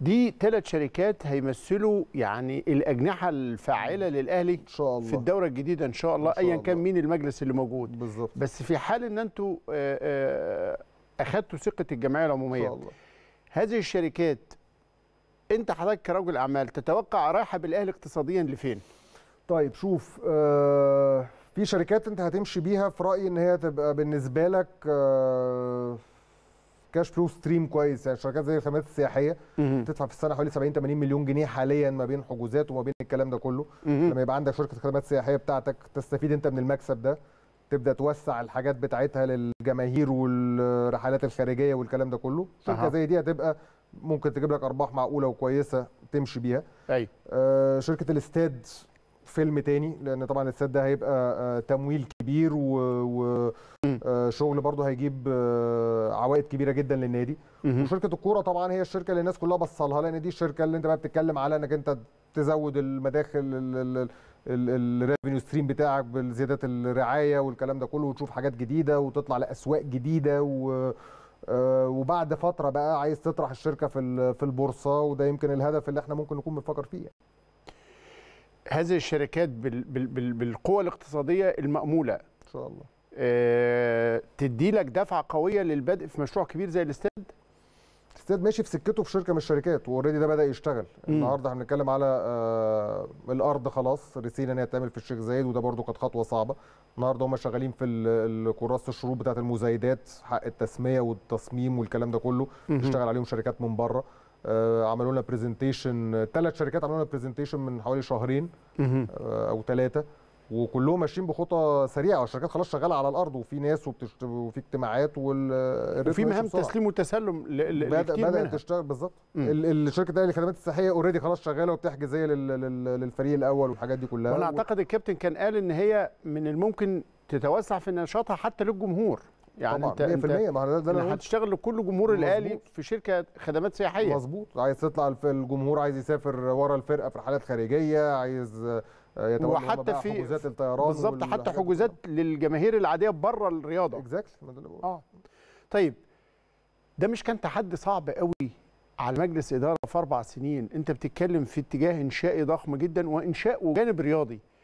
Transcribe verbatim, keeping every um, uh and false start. دي ثلاث شركات هيمثلوا يعني الاجنحه الفاعله للاهلي ان شاء الله في الدوره الجديده ان شاء الله, ايا كان مين المجلس اللي موجود بالظبط. بس في حال ان انتوا اخذتوا ثقه الجمعيه العموميه ان شاء الله هذه الشركات, انت حضرتك كراجل اعمال تتوقع رايحه بالاهلي اقتصاديا لفين؟ طيب شوف, آه في شركات انت هتمشي بيها في رايي ان هي تبقى بالنسبه لك آه كاش فلو ستريم كويس, يعني شركات زي الخدمات السياحيه تدفع في السنه حوالي سبعين تمانين مليون جنيه حاليا ما بين حجوزات وما بين الكلام ده كله. لما يبقى عندك شركه خدمات سياحيه بتاعتك تستفيد انت من المكسب ده, تبدا توسع الحاجات بتاعتها للجماهير والرحلات الخارجيه والكلام ده كله. شركه زي دي هتبقى ممكن تجيب لك ارباح معقوله وكويسه تمشي بيها. ايوه آه شركه الاستاد فيلم تاني, لان طبعا الاستاد ده هيبقى تمويل كبير وشغل برضه هيجيب عوائد كبيره جدا للنادي. وشركه الكوره طبعا هي الشركه اللي الناس كلها بصلها, لان دي الشركه اللي انت بقى بتتكلم على انك انت تزود المداخل الريفينيو ستريم بتاعك بزياده الرعايه والكلام ده كله, وتشوف حاجات جديده وتطلع لاسواق جديده, و وبعد فتره بقى عايز تطرح الشركه في في البورصه, وده يمكن الهدف اللي احنا ممكن نكون بنفكر فيه يعني. هذه الشركات بالقوة الاقتصادية المأمولة إن شاء الله أه تدي لك دفعة قوية للبدء في مشروع كبير زي الاستاد؟ الاستاد ماشي في سكته في شركة من الشركات, وأوريدي ده بدأ يشتغل. مم. النهارده احنا بنتكلم على آه الأرض خلاص رسينا إن هي تعمل في الشيخ زايد, وده برضو كانت خطوة صعبة. النهارده هم شغالين في كراسة الشروط بتاعة المزايدات, حق التسمية والتصميم والكلام ده كله, بتشتغل عليهم شركات من بره. آه عملوا لنا برزنتيشن, ثلاث شركات عملوا لنا برزنتيشن من حوالي شهرين آه او ثلاثه, وكلهم ماشيين بخطه سريعه, والشركات خلاص شغاله على الارض, وفي ناس وبتشت... وفي اجتماعات وال وفي مهام تسليم وتسلم ل... بدأ بدات تشتغل بالظبط. الشركه الاهلي للخدمات الصحيه اوريدي خلاص شغاله وبتحجز هي لل... لل... للفريق الاول والحاجات دي كلها. وانا اعتقد الكابتن كان قال ان هي من الممكن تتوسع في نشاطها حتى للجمهور, يعني طبعا انت مية في المية ما ده انا هتشتغل لكل جمهور الاهلي في شركه خدمات سياحيه. مظبوط, عايز تطلع الجمهور, عايز يسافر ورا الفرقه في رحلات خارجيه, عايز يتوقع حتى في حجوزات الطيران بالظبط, حتى حجوزات للجماهير العاديه بره الرياضه. اكزاكتلي اه. طيب ده مش كان تحدي صعب قوي على مجلس اداره في اربع سنين؟ انت بتتكلم في اتجاه انشائي ضخم جدا وانشاء وجانب رياضي.